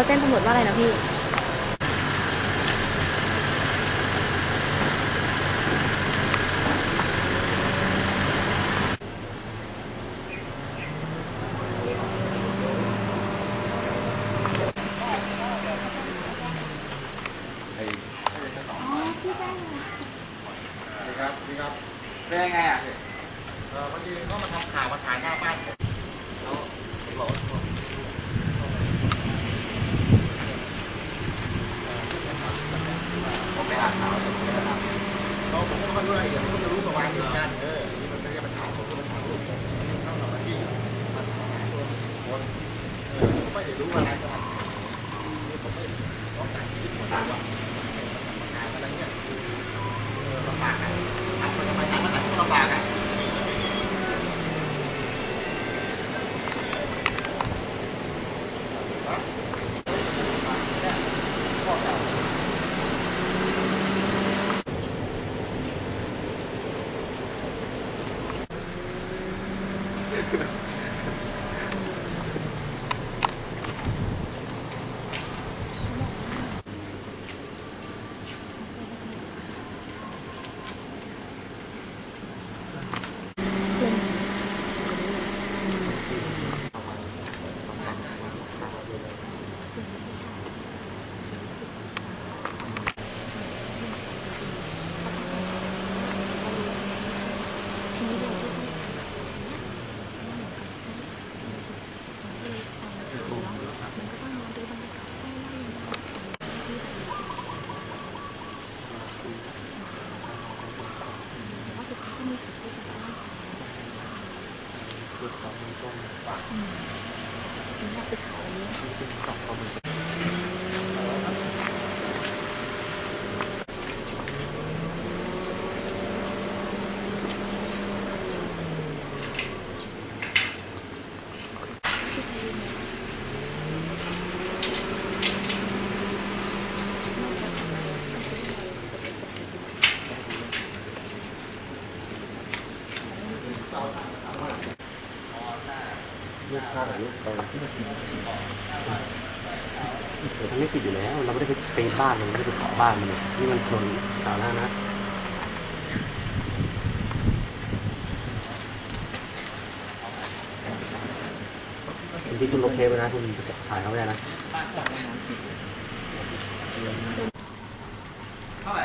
เขาแจ้งตำรวจว่าอะไรนะพี่พี่แจ้งเลยครับพี่ครับเป็นยังไงอ่ะพอดีเขามาทำข่าวมาถ่ายหน้าบ้านแล้วเขาบอกว่าผมไม่อ่านข่าวเราผมก็มาดูอะไรอย่างนี้ก็จะรู้ประมาณนี้กันนี่มันเป็นปัญหาของคนถ่ายรูปเข้าหน้าที่มันทำงานตัวคนไม่ได้รู้อะไรก็นี่ผมไม่ต้องการคิดหมดว่าอะไรเงี้ยลำบากนะทำไปทำไมทำมาแต่ก็ลำบากอ่ะเรื่องค่าแบบนี้เราไม่ได้คิดอยู่แล้วเราไม่ได้ไปบ้านเลยไม่ได้ไปขอบ้านเลยนี่มันชนสาธารณะนะที่คุณลบเทปไปนะคุณถ่ายเขาไม่ได้นะเท่าไหร่